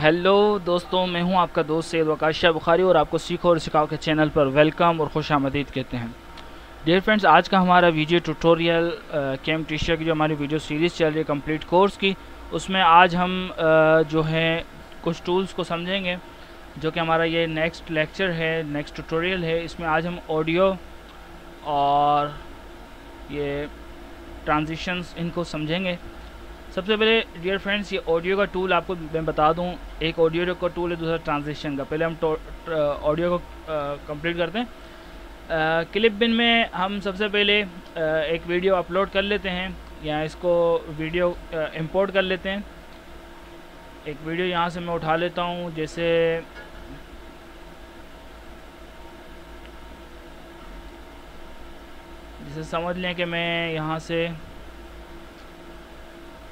Hello दोस्तों, मैं हूं आपका दोस्त सैयद वकास शाह बुखारी और आपको सीखो और सिखाओ के चैनल पर वेलकम और खुशामदीद कहते हैं। डियर फ्रेंड्स, आज का हमारा वीडियो ट्यूटोरियल कैमटेशिया की जो हमारी वीडियो सीरीज़ चल रही है कंप्लीट कोर्स की, उसमें आज हम जो है कुछ टूल्स को समझेंगे, जो कि हमारा ये नेक्स्ट लेक्चर है, नेक्स्ट ट्यूटोरियल है। इसमें आज हम ऑडियो और ये ट्रांजिशंस इनको समझेंगे। सबसे पहले डियर फ्रेंड्स, ये ऑडियो का टूल आपको मैं बता दूं, एक ऑडियो का टूल है, दूसरा ट्रांजिशन का। पहले हम ऑडियो को कंप्लीट करते हैं। क्लिप बिन में हम सबसे पहले एक वीडियो अपलोड कर लेते हैं या इसको वीडियो इंपोर्ट कर लेते हैं। एक वीडियो यहाँ से मैं उठा लेता हूँ, जैसे समझ लें कि मैं यहाँ से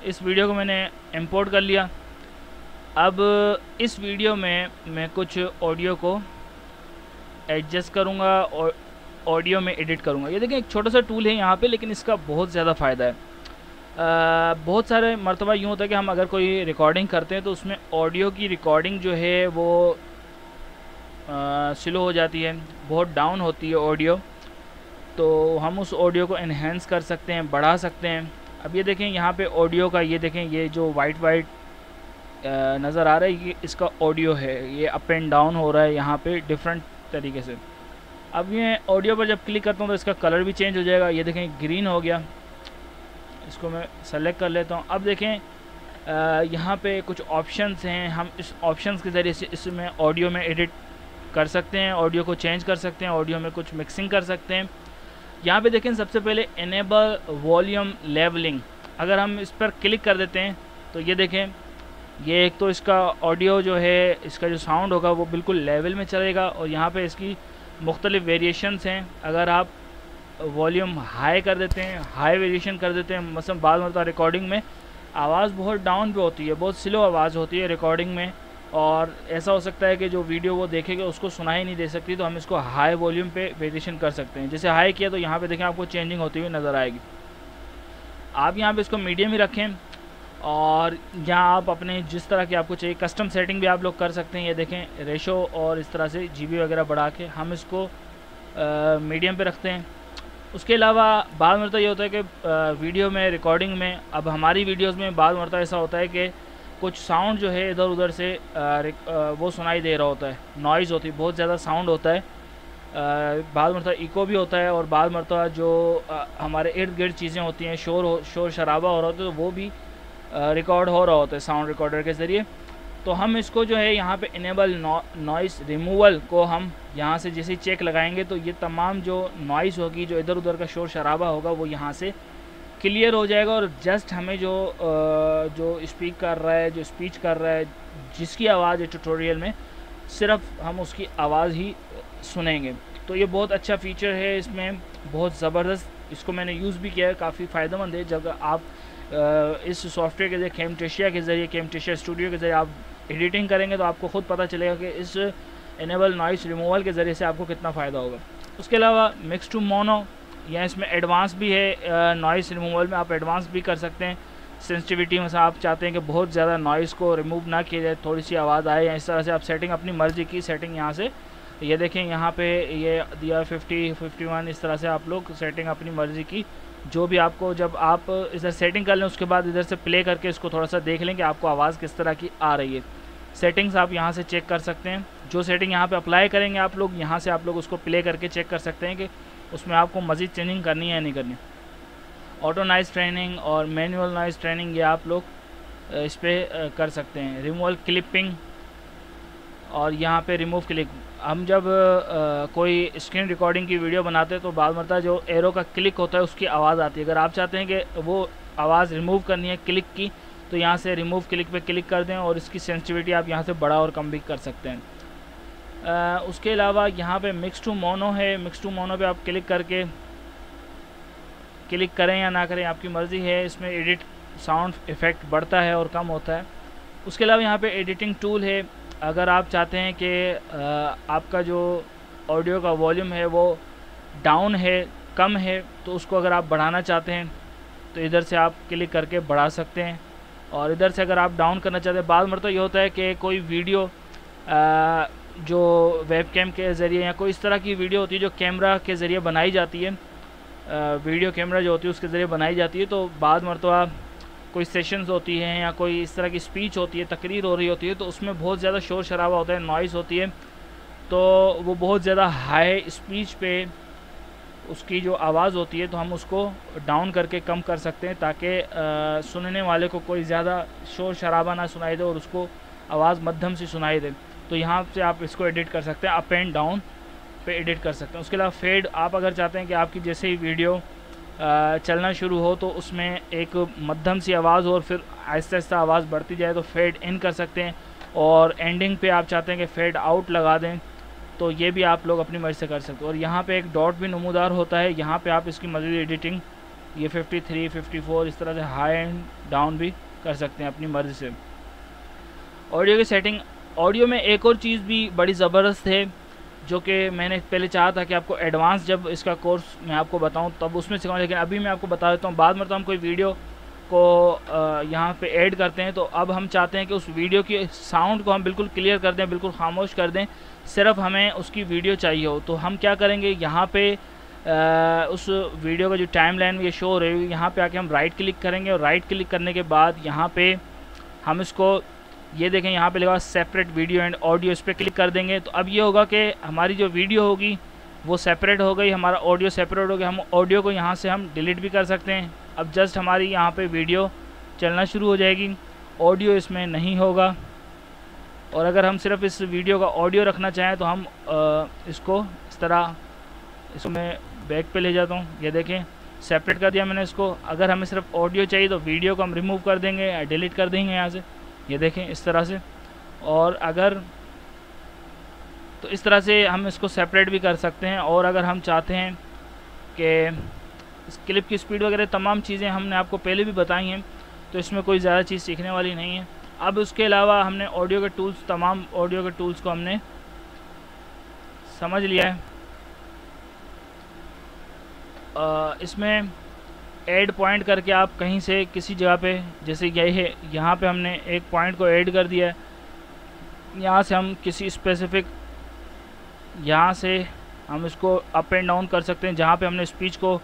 इस वीडियो को मैंने इंपोर्ट कर लिया। अब इस वीडियो में मैं कुछ ऑडियो को एडजस्ट करूँगा और ऑडियो में एडिट करूँगा। ये देखें, एक छोटा सा टूल है यहाँ पे, लेकिन इसका बहुत ज़्यादा फ़ायदा है। बहुत सारे मरतबा यूँ होता है कि हम अगर कोई रिकॉर्डिंग करते हैं तो उसमें ऑडियो की रिकॉर्डिंग जो है वो स्लो हो जाती है, बहुत डाउन होती है ऑडियो। तो हम उस ऑडियो को इन्हेंस कर सकते हैं, बढ़ा सकते हैं। अब ये देखें यहाँ पे ऑडियो का, ये देखें ये जो वाइट वाइट नज़र आ रहा है, ये इसका ऑडियो है। ये अप एंड डाउन हो रहा है यहाँ पे डिफरेंट तरीके से। अब ये ऑडियो पर जब क्लिक करता हूँ तो इसका कलर भी चेंज हो जाएगा। ये देखें ग्रीन हो गया, इसको मैं सेलेक्ट कर लेता हूँ। अब देखें यहाँ पे कुछ ऑप्शंस हैं, हम इस ऑप्शंस के ज़रिए से इसमें ऑडियो में एडिट कर सकते हैं, ऑडियो को चेंज कर सकते हैं, ऑडियो में कुछ मिक्सिंग कर सकते हैं। यहाँ पे देखें सबसे पहले इनेबल वॉल्यूम लेवलिंग, अगर हम इस पर क्लिक कर देते हैं तो ये देखें, ये एक तो इसका ऑडियो जो है, इसका जो साउंड होगा वो बिल्कुल लेवल में चलेगा। और यहाँ पे इसकी मुख्तलिफ़ वेरिएशंस हैं। अगर आप वॉल्यूम हाई कर देते हैं, हाई वेरिएशन कर देते हैं, मसलन बाद में रिकॉर्डिंग में आवाज़ बहुत डाउन पे होती है, बहुत स्लो आवाज़ होती है रिकॉर्डिंग में, और ऐसा हो सकता है कि जो वीडियो वो देखेगा उसको सुनाई नहीं दे सकती, तो हम इसको हाई वॉल्यूम पे वेरिएशन कर सकते हैं। जैसे हाई किया तो यहाँ पे देखें आपको चेंजिंग होती हुई नज़र आएगी। आप यहाँ पे इसको मीडियम ही रखें, और यहाँ आप अपने जिस तरह की आपको चाहिए कस्टम सेटिंग भी आप लोग कर सकते हैं। ये देखें रेशो और इस तरह से जीबी वगैरह बढ़ा के हम इसको मीडियम पर रखते हैं। उसके अलावा बाद मरता ये होता है कि वीडियो में, रिकॉर्डिंग में, अब हमारी वीडियोज़ में बाद मरता ऐसा होता है कि कुछ साउंड जो है इधर उधर से वो सुनाई दे रहा होता है, नॉइज़ होती है, बहुत ज़्यादा साउंड होता है। बाद मरतबा इको भी होता है, और बाद मरतबा जो हमारे इर्द गिर्द चीज़ें होती हैं, शोर शराबा हो रहा होता है, तो वो भी रिकॉर्ड हो रहा होता है साउंड रिकॉर्डर के ज़रिए। तो हम इसको जो है यहाँ पे इनेबल नॉइज़ रिमूवल को हम यहाँ से जैसे चेक लगाएंगे तो ये तमाम जो नॉइज़ होगी, जो इधर उधर का शोर शराबा होगा, वो यहाँ से क्लियर हो जाएगा। और जस्ट हमें जो स्पीक कर रहा है, जो स्पीच कर रहा है, जिसकी आवाज़ है ट्यूटोरियल में, सिर्फ हम उसकी आवाज़ ही सुनेंगे। तो ये बहुत अच्छा फीचर है, इसमें बहुत ज़बरदस्त, इसको मैंने यूज़ भी किया है, काफ़ी फ़ायदेमंद है। जब आप इस सॉफ्टवेयर के जरिए, कैमटेशिया के ज़रिए, कैमटेशिया स्टूडियो के ज़रिए आप एडिटिंग करेंगे तो आपको ख़ुद पता चलेगा कि इस इनेबल नॉइस रिमूवल के ज़रिए से आपको कितना फ़ायदा होगा। उसके अलावा मिक्स टू मोनो, या इसमें एडवांस भी है, नॉइस रिमूवल में आप एडवांस भी कर सकते हैं। सेंसिटिविटी में आप चाहते हैं कि बहुत ज़्यादा नॉइस को रिमूव ना किया जाए, थोड़ी सी आवाज़ आए, या इस तरह से आप सेटिंग, अपनी मर्ज़ी की सेटिंग यहाँ से, ये देखें यहाँ पे ये दिया 50, 51, इस तरह से आप लोग सेटिंग अपनी मर्ज़ी की, जो भी आपको, जब आप इधर सेटिंग कर लें उसके बाद इधर से प्ले करके इसको थोड़ा सा देख लें कि आपको आवाज़ किस तरह की आ रही है। सेटिंग्स आप यहाँ से चेक कर सकते हैं, जो सेटिंग यहाँ पर अप्लाई करेंगे आप लोग, यहाँ से आप लोग उसको प्ले करके चेक कर सकते हैं कि उसमें आपको मज़ीद चेंजिंग करनी है या नहीं करनी। ऑटो नॉइज़ ट्रेनिंग और मैनुअल नॉइज़ ट्रेनिंग, ये आप लोग इस पर कर सकते हैं। रिमूवल क्लिपिंग, और यहाँ पे रिमूव क्लिक, हम जब कोई स्क्रीन रिकॉर्डिंग की वीडियो बनाते हैं तो बाद में जो एरो का क्लिक होता है उसकी आवाज़ आती है। अगर आप चाहते हैं कि वो आवाज़ रिमूव करनी है क्लिक की, तो यहाँ से रिमूव क्लिक पे क्लिक कर दें, और इसकी सेंसिटिविटी आप यहाँ से बढ़ा और कम भी कर सकते हैं। उसके अलावा यहाँ पे मिक्स टू मोनो है, मिक्स टू मोनो पे आप क्लिक करके, क्लिक करें या ना करें आपकी मर्ज़ी है, इसमें एडिट साउंड इफ़ेक्ट बढ़ता है और कम होता है। उसके अलावा यहाँ पे एडिटिंग टूल है, अगर आप चाहते हैं कि आपका जो ऑडियो का वॉल्यूम है वो डाउन है, कम है, तो उसको अगर आप बढ़ाना चाहते हैं तो इधर से आप क्लिक करके बढ़ा सकते हैं। और इधर से अगर आप डाउन करना चाहते हैं, बाद में तो ये होता है कि कोई वीडियो जो वेबकैम के ज़रिए या कोई इस तरह की वीडियो होती है जो कैमरा के ज़रिए बनाई जाती है, वीडियो कैमरा जो होती है उसके ज़रिए बनाई जाती है, तो बाद मरतबा कोई सेशंस होती हैं या कोई इस तरह की स्पीच होती है, तकरीर हो रही होती है, तो उसमें बहुत ज़्यादा शोर शराबा होता है, नॉइज़ होती है, तो वो बहुत ज़्यादा हाई स्पीच पे उसकी जो आवाज़ होती है तो हम उसको डाउन करके कम कर सकते हैं ताकि सुनने वाले को कोई ज़्यादा शोर शराबा ना सुनाई दे और उसको आवाज़ मध्यम से सुनाई दे। तो यहाँ से आप इसको एडिट कर सकते हैं, अप एंड डाउन पे एडिट कर सकते हैं। उसके अलावा फेड, आप अगर चाहते हैं कि आपकी जैसे ही वीडियो चलना शुरू हो तो उसमें एक मध्यम सी आवाज़ हो और फिर आहिस्ता आहिस्ता आवाज़ बढ़ती जाए तो फेड इन कर सकते हैं, और एंडिंग पे आप चाहते हैं कि फेड आउट लगा दें तो ये भी आप लोग अपनी मर्ज़ी से कर सकते हो। और यहाँ पे एक डॉट भी नमूदार होता है, यहाँ पे आप इसकी मज़ीद एडिटिंग ये 53, 54 इस तरह से हाई एंड डाउन भी कर सकते हैं अपनी मर्ज़ी से। ऑडियो की सेटिंग, ऑडियो में एक और चीज़ भी बड़ी ज़बरदस्त है जो कि मैंने पहले चाहा था कि आपको एडवांस जब इसका कोर्स मैं आपको बताऊं तब उसमें सिखाऊं, लेकिन अभी मैं आपको बता देता हूं। बाद में तो हम कोई वीडियो को यहां पे ऐड करते हैं, तो अब हम चाहते हैं कि उस वीडियो की साउंड को हम बिल्कुल क्लियर कर दें, बिल्कुल खामोश कर दें, सिर्फ हमें उसकी वीडियो चाहिए हो। तो हम क्या करेंगे, यहाँ पर उस वीडियो का जो टाइम लाइन ये शो हो रही है, यहाँ पर आके हम राइट क्लिक करेंगे और राइट क्लिक करने के बाद यहाँ पर हम इसको ये देखें, यहाँ पे लिखा हुआ सेपरेट वीडियो एंड ऑडियो, इस पर क्लिक कर देंगे तो अब ये होगा कि हमारी जो वीडियो होगी वो सेपरेट हो गई, हमारा ऑडियो सेपरेट हो गया। हम ऑडियो को यहाँ से हम डिलीट भी कर सकते हैं, अब जस्ट हमारी यहाँ पे वीडियो चलना शुरू हो जाएगी, ऑडियो इसमें नहीं होगा। और अगर हम सिर्फ इस वीडियो का ऑडियो रखना चाहें तो हम इसको इस तरह, इसको मैं बैक पर ले जाता हूँ, ये देखें सेपरेट कर दिया मैंने इसको। अगर हमें सिर्फ ऑडियो चाहिए तो वीडियो को हम रिमूव कर देंगे, डिलीट कर देंगे यहाँ से, ये देखें इस तरह से। और अगर तो इस तरह से हम इसको सेपरेट भी कर सकते हैं। और अगर हम चाहते हैं कि क्लिप की स्पीड वगैरह तमाम चीज़ें हमने आपको पहले भी बताई हैं, तो इसमें कोई ज़्यादा चीज़ सीखने वाली नहीं है। अब उसके अलावा हमने ऑडियो के टूल्स, तमाम ऑडियो के टूल्स को हमने समझ लिया है। इसमें ऐड पॉइंट करके आप कहीं से किसी जगह पे, जैसे यही है, यहाँ पे हमने एक पॉइंट को ऐड कर दिया है, यहाँ से हम किसी स्पेसिफिक, यहाँ से हम इसको अप एंड डाउन कर सकते हैं। जहाँ पे हमने स्पीच को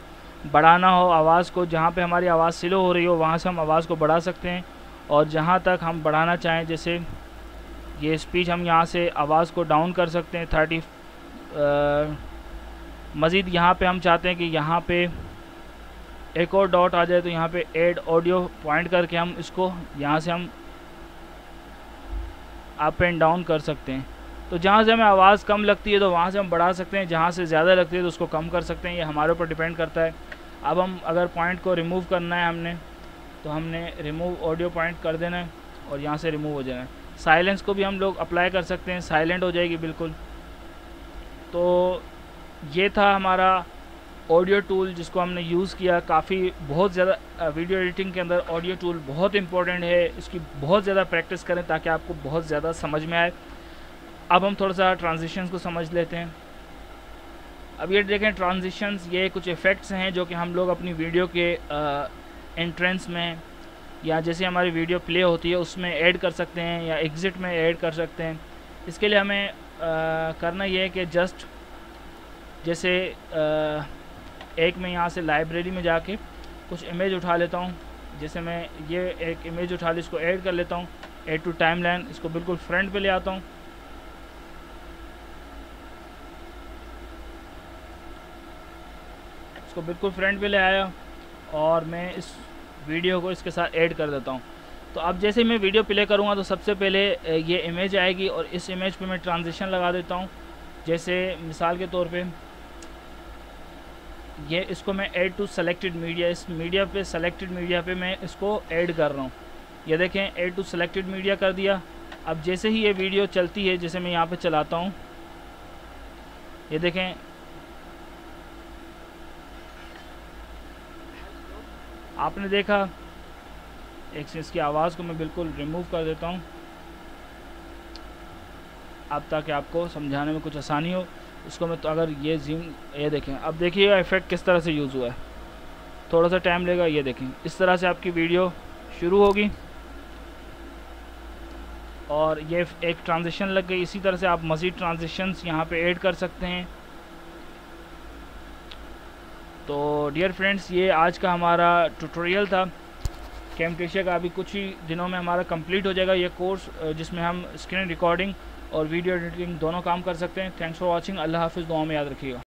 बढ़ाना हो, आवाज़ को, जहाँ पे हमारी आवाज़ स्लो हो रही हो वहाँ से हम आवाज़ को बढ़ा सकते हैं। और जहाँ तक हम बढ़ाना चाहें, जैसे ये स्पीच, हम यहाँ से आवाज़ को डाउन कर सकते हैं 30 मज़ीद। यहाँ पर हम चाहते हैं कि यहाँ पर एक और डॉट आ जाए, तो यहाँ पे ऐड ऑडियो पॉइंट करके हम इसको यहाँ से हम अप एंड डाउन कर सकते हैं। तो जहाँ से हमें आवाज़ कम लगती है तो वहाँ से हम बढ़ा सकते हैं, जहाँ से ज़्यादा लगती है तो उसको कम कर सकते हैं, ये हमारे ऊपर डिपेंड करता है। अब हम अगर पॉइंट को रिमूव करना है हमने, तो हमने रिमूव ऑडियो पॉइंट कर देना है और यहाँ से रिमूव हो जाना है। साइलेंस को भी हम लोग अप्लाई कर सकते हैं, साइलेंट हो जाएगी बिल्कुल। तो ये था हमारा ऑडियो टूल जिसको हमने यूज़ किया। काफ़ी बहुत ज़्यादा वीडियो एडिटिंग के अंदर ऑडियो टूल बहुत इंपॉर्टेंट है, इसकी बहुत ज़्यादा प्रैक्टिस करें ताकि आपको बहुत ज़्यादा समझ में आए। अब हम थोड़ा सा ट्रांजिशंस को समझ लेते हैं। अब ये देखें ट्रांजिशंस, ये कुछ इफ़ेक्ट्स हैं जो कि हम लोग अपनी वीडियो के एंट्रेंस में, या जैसे हमारी वीडियो प्ले होती है उसमें ऐड कर सकते हैं, या एग्ज़िट में ऐड कर सकते हैं। इसके लिए हमें करना यह है कि जस्ट जैसे एक मैं यहाँ से लाइब्रेरी में जाके कुछ इमेज उठा लेता हूँ, जैसे मैं ये एक इमेज उठा ली, इसको ऐड कर लेता हूँ, ऐड टू टाइमलाइन, इसको बिल्कुल फ्रंट पे ले आता हूँ। इसको बिल्कुल फ्रंट पे ले आया और मैं इस वीडियो को इसके साथ ऐड कर देता हूँ। तो अब जैसे मैं वीडियो प्ले करूँगा तो सबसे पहले ये इमेज आएगी और इस इमेज पर मैं ट्रांजिशन लगा देता हूँ। जैसे मिसाल के तौर पर ये, इसको मैं ऐड टू सेलेक्टेड मीडिया, इस मीडिया पे, सेलेक्टेड मीडिया पे मैं इसको ऐड कर रहा हूँ। ये देखें ऐड टू सेलेक्टेड मीडिया कर दिया। अब जैसे ही ये वीडियो चलती है, जैसे मैं यहाँ पे चलाता हूँ, ये देखें आपने देखा। एक से इसकी आवाज़ को मैं बिल्कुल रिमूव कर देता हूँ अब, ताकि आपको समझाने में कुछ आसानी हो। इसको मैं तो अगर ये जूम, ये देखें, अब देखिए इफेक्ट किस तरह से यूज़ हुआ है, थोड़ा सा टाइम लेगा। ये देखें इस तरह से आपकी वीडियो शुरू होगी और ये एक ट्रांजिशन लग गई। इसी तरह से आप मज़ीद ट्रांजिशंस यहाँ पे ऐड कर सकते हैं। तो डियर फ्रेंड्स, ये आज का हमारा ट्यूटोरियल था। कैम्टेशिया का अभी कुछ ही दिनों में हमारा कंप्लीट हो जाएगा ये कोर्स, जिसमें हम स्क्रीन रिकॉर्डिंग और वीडियो एडिटिंग दोनों काम कर सकते हैं। Thanks for watching. अल्लाह हाफिज़, दुआ में याद रखिएगा।